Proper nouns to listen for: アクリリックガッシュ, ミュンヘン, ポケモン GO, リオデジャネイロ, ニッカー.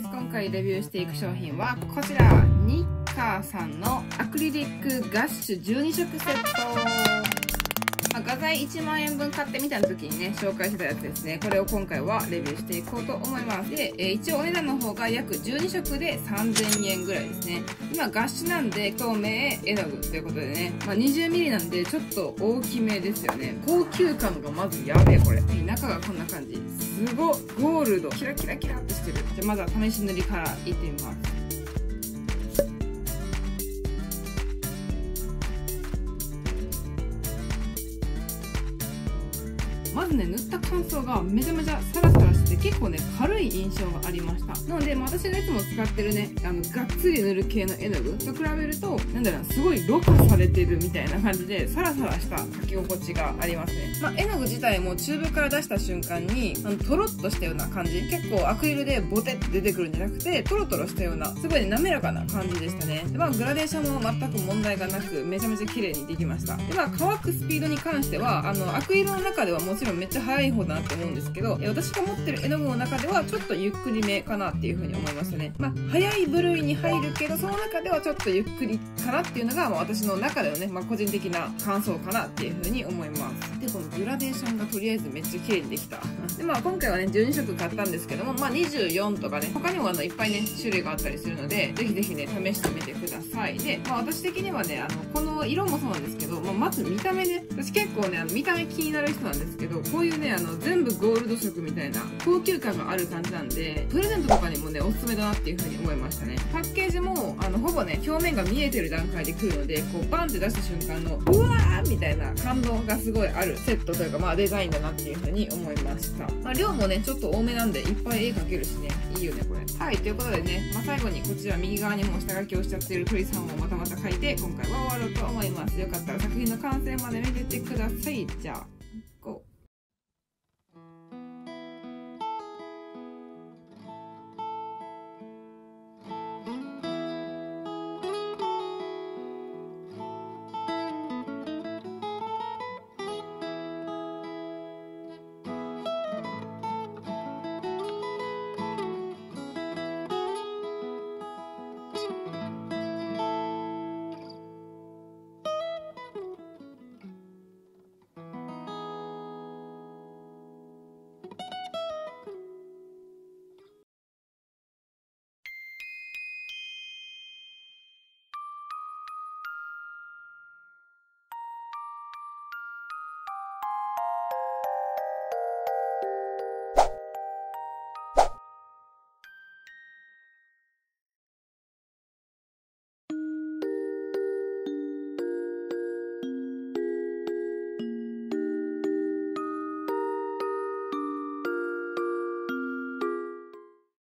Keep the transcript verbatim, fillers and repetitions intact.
日今回レビューしていく商品はこちら、ニッカーさんのアクリリックガッシュじゅうに色セット。画材いちまんえんぶん買ってみた時にね、紹介してたやつですね。これを今回はレビューしていこうと思います。で、えー、一応お値段の方が約じゅうにしょくでさんぜんえんぐらいですね。今、ガッシュなんで、透明絵の具ということでね、まあ、にじゅうミリなんで、ちょっと大きめですよね。高級感がまずやべえ、これ。中がこんな感じ。すごっ、ゴールド。キラキラキラってしてる。じゃあ、まずは試し塗りからいってみます。まずね、塗った感想がめちゃめちゃサラサラして結構ね、軽い印象がありました。なので、まあ、私がいつも使ってるね、あのがっつり塗る系の絵の具と比べると、なんだろう、すごいろ過されてるみたいな感じでサラサラした書き心地がありますね。まあ、絵の具自体もチューブから出した瞬間にあのトロッとしたような感じ、結構アクリルでボテって出てくるんじゃなくて、トロトロしたようなすごい、ね、滑らかな感じでしたね。で、まあ、グラデーションも全く問題がなく、めちゃめちゃ綺麗にできました。で、まあ、乾くスピードに関しては、あのアクリルの中ではもちろんめっちゃ早い方だなって思うんですけど、私が持ってる絵の具の中ではちょっとゆっくりめかなっていう風に思いましたね。まあ、早い部類に入るけど、その中ではちょっとゆっくりかなっていうのが、まあ、私の中でのね、まあ、個人的な感想かなっていう風に思います。で、このグラデーションがとりあえずめっちゃ綺麗にできた。で、まあ、今回はねじゅうにしょく買ったんですけども、まあ、にじゅうよんとかね、他にもあのいっぱいね種類があったりするので、ぜひぜひね試してみてください。で、まあ、私的にはね、あのこの色もそうなんですけど、まあ、まず見た目ね、私結構ねあの見た目気になる人なんですけど、こういうね、あの全部ゴールド色みたいな高級感がある感じなんで、プレゼントとかにもねおすすめだなっていう風に思いましたね。パッケージもあのほぼね表面が見えてる段階で来るので、こうバンって出した瞬間のうわーみたいな感動がすごいあるセットというか、まあデザインだなっていう風に思いました。まあ、量もねちょっと多めなんで、いっぱい絵描けるしね、いいよねこれ。はい、ということでね、まあ、最後にこちら右側にも下書きをしちゃっている鳥さんをまたまた描いて、今回は終わろうと思います。よかったら作品の完成まで見ててください。じゃあ。